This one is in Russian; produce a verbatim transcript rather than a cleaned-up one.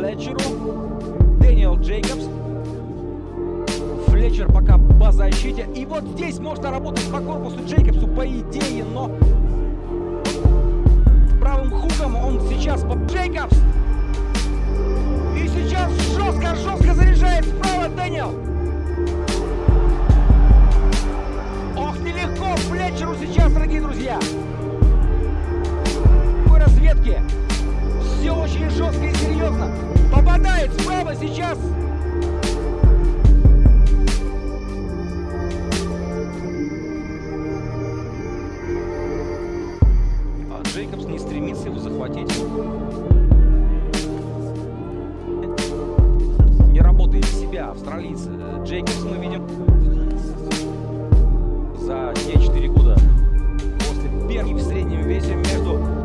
Флетчеру. Даниел Джейкобс. Флетчер пока по защите. И вот здесь можно работать по корпусу Джейкобсу, по идее, но правым хуком он сейчас под Джейкобс. И сейчас жестко-жестко заряжает справа Даниел. Ох, нелегко Флетчеру сейчас, дорогие друзья. По разведке все очень жестко и серьезно. Попадает справа сейчас. А Джейкобс не стремится его захватить. Не работает в себя австралиец Джейкобс, мы видим. За те четыре года после первой в среднем весе между